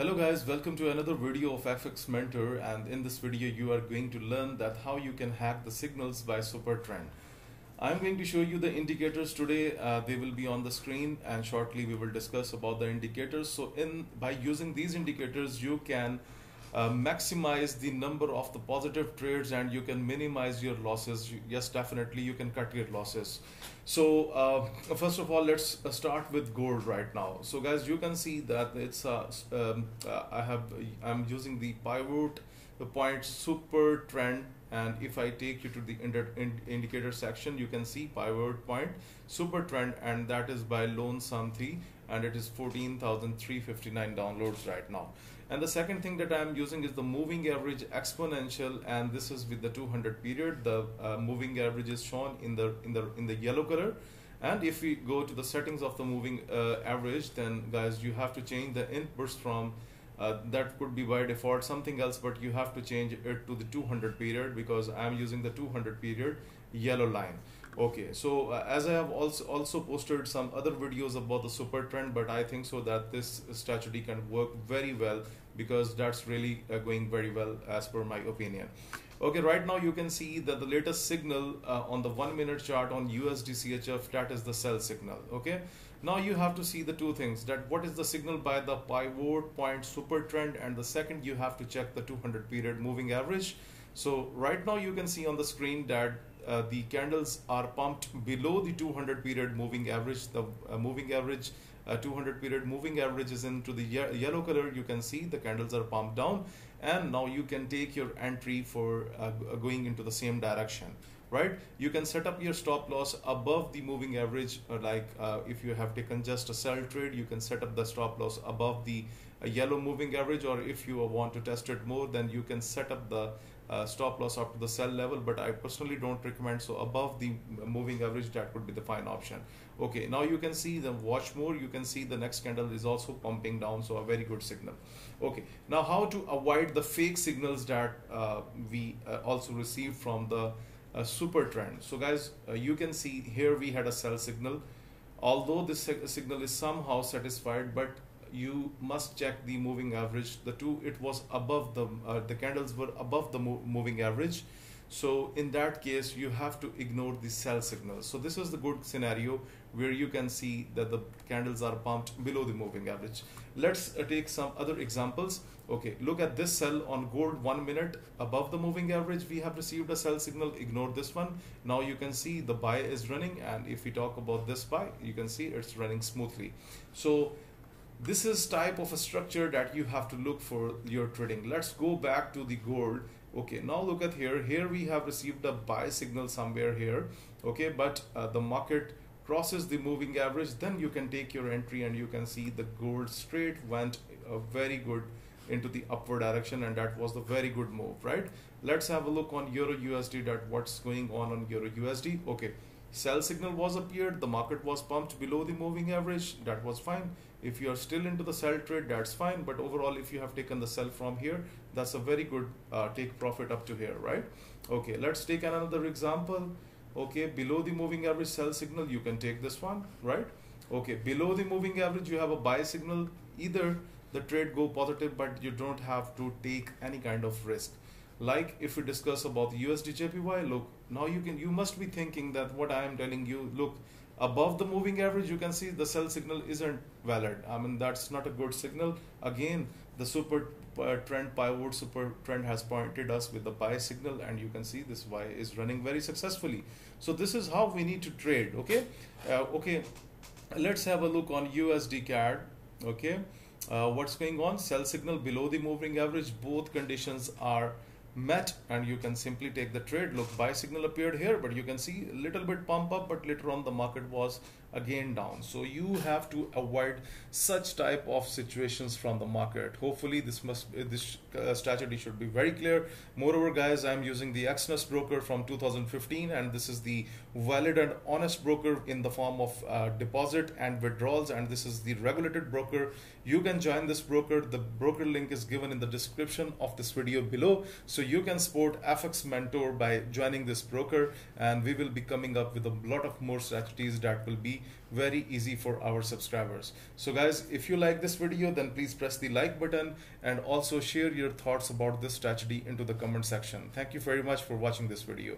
Hello guys, welcome to another video of FX Mentor, and in this video you are going to learn that how you can hack the signals by Super Trend. I'm going to show you the indicators today. They will be on the screen and shortly we will discuss about the indicators. So by using these indicators you can maximize the number of the positive trades and you can minimize your losses. Yes, definitely you can cut your losses. So first of all, let's start with gold right now. So guys, you can see that it's I'm using the pivot point super trend, and if I take you to the indicator section, you can see pivot point super trend, and that is by Lone Santhi, and it is 14,359 downloads right now. And the second thing that I am using is the moving average exponential, and this is with the 200 period. The moving average is shown in the yellow color, and if we go to the settings of the moving average, then guys you have to change the inputs from that could be by default something else, but you have to change it to the 200 period because I am using the 200 period yellow line. Okay, so as I have also posted some other videos about the Super Trend, but I think so that this strategy can work very well because that's really going very well as per my opinion. Okay, right now you can see that the latest signal on the 1-minute chart on USDCHF, that is the sell signal. Okay, now you have to see the two things, that what is the signal by the pivot point super trend, and the second you have to check the 200 period moving average. So right now you can see on the screen that the candles are pumped below the 200 period moving average. The moving average 200 period moving average is into the yellow color. You can see the candles are pumped down, and now you can take your entry for going into the same direction, right? You can set up your stop loss above the moving average, like if you have taken just a sell trade, you can set up the stop loss above the yellow moving average, or if you want to test it more, then you can set up the stop loss up to the sell level, but I personally don't recommend. So above the moving average, that would be the fine option. Okay, now you can see the watch more, you can see the next candle is also pumping down, so a very good signal. Okay, now how to avoid the fake signals that we also received from the super trend. So guys, you can see here we had a sell signal, although this signal is somehow satisfied, but you must check the moving average. It was above the candles were above the moving average, so in that case you have to ignore the sell signal. So this is the good scenario where you can see that the candles are pumped below the moving average. Let's take some other examples. Okay, look at this sell on gold, 1 minute above the moving average. We have received a sell signal, ignore this one. Now you can see the buy is running, and if we talk about this buy, you can see it's running smoothly. So this is type of a structure that you have to look for your trading. Let's go back to the gold. Okay, now look at here we have received a buy signal somewhere here. Okay, but the market crosses the moving average, then you can take your entry, and you can see the gold straight went very good into the upward direction, and that was the very good move, right? Let's have a look on Euro USD, that what's going on Euro USD. Okay, sell signal was appeared, the market was pumped below the moving average, that was fine. If you are still into the sell trade, that's fine, but overall if you have taken the sell from here, that's a very good take profit up to here, right? Okay, let's take another example. Okay, below the moving average sell signal, you can take this one, right? Okay, below the moving average you have a buy signal. Either the trade go positive, but you don't have to take any kind of risk. Like if we discuss about the USD/JPY, look, now you must be thinking that what I am telling you, look, above the moving average you can see the sell signal isn't valid. I mean, that's not a good signal. Again, the super trend, pivot super trend has pointed us with the buy signal, and you can see this buy is running very successfully. So this is how we need to trade. Okay, okay, let's have a look on USDCAD. Okay, what's going on? Sell signal below the moving average, both conditions are met, and you can simply take the trade. Look, buy signal appeared here, but you can see a little bit pump up, but later on the market was again down. So you have to avoid such type of situations from the market. Hopefully this strategy should be very clear. Moreover guys, I am using the Exness broker from 2015, and this is the valid and honest broker in the form of deposit and withdrawals, and this is the regulated broker. You can join this broker. The broker link is given in the description of this video below. So you can support FX Mentor by joining this broker, and we will be coming up with a lot of more strategies that will be be very easy for our subscribers. So guys, if you like this video, then please press the like button and also share your thoughts about this strategy into the comment section. Thank you very much for watching this video.